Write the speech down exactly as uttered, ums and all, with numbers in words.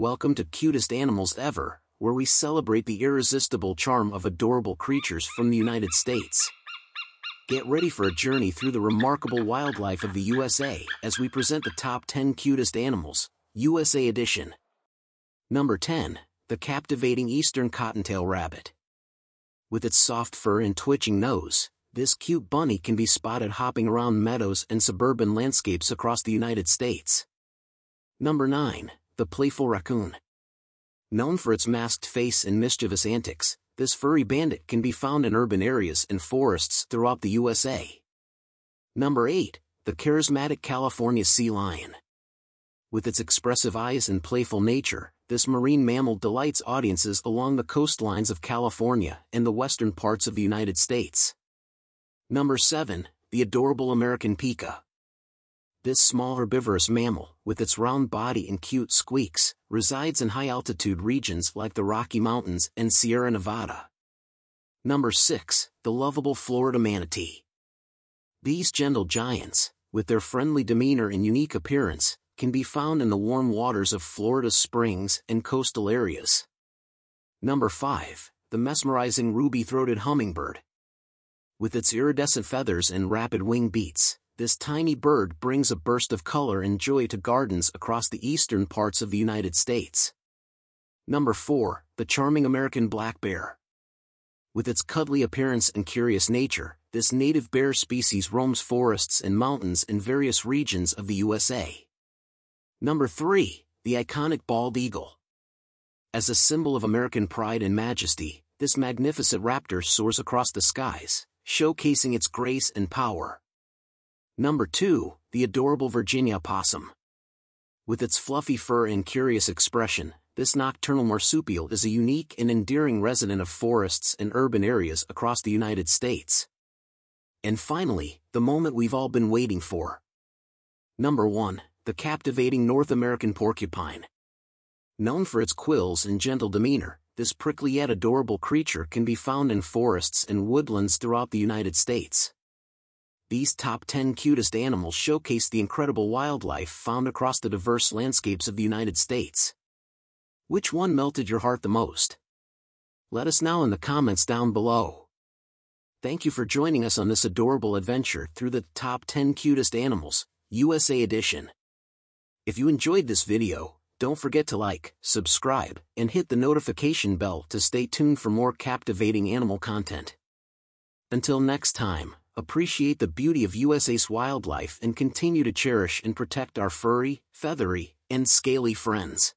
Welcome to Cutest Animals Ever, where we celebrate the irresistible charm of adorable creatures from the United States. Get ready for a journey through the remarkable wildlife of the U S A as we present the Top ten Cutest Animals, U S A Edition. Number ten. The captivating Eastern Cottontail Rabbit. With its soft fur and twitching nose, this cute bunny can be spotted hopping around meadows and suburban landscapes across the United States. Number nine. The playful raccoon. Known for its masked face and mischievous antics, this furry bandit can be found in urban areas and forests throughout the U S A. Number eight. The charismatic California sea lion. With its expressive eyes and playful nature, this marine mammal delights audiences along the coastlines of California and the western parts of the United States. Number seven. The adorable American pika. This small herbivorous mammal, with its round body and cute squeaks, resides in high-altitude regions like the Rocky Mountains and Sierra Nevada. Number six. The lovable Florida manatee. These gentle giants, with their friendly demeanor and unique appearance, can be found in the warm waters of Florida's springs and coastal areas. Number five. The mesmerizing ruby-throated hummingbird. With its iridescent feathers and rapid wing beats, this tiny bird brings a burst of color and joy to gardens across the eastern parts of the United States. Number four. The charming American black bear. With its cuddly appearance and curious nature, this native bear species roams forests and mountains in various regions of the U S A. Number three. The iconic bald eagle. As a symbol of American pride and majesty, this magnificent raptor soars across the skies, showcasing its grace and power. Number two. The adorable Virginia opossum. With its fluffy fur and curious expression, this nocturnal marsupial is a unique and endearing resident of forests and urban areas across the United States. And finally, the moment we've all been waiting for. Number one. The captivating North American porcupine. Known for its quills and gentle demeanor, this prickly yet adorable creature can be found in forests and woodlands throughout the United States. These top ten cutest animals showcase the incredible wildlife found across the diverse landscapes of the United States. Which one melted your heart the most? Let us know in the comments down below. Thank you for joining us on this adorable adventure through the Top ten Cutest Animals, U S A Edition. If you enjoyed this video, don't forget to like, subscribe, and hit the notification bell to stay tuned for more captivating animal content. Until next time, appreciate the beauty of U S A's wildlife and continue to cherish and protect our furry, feathery, and scaly friends.